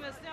Mesleği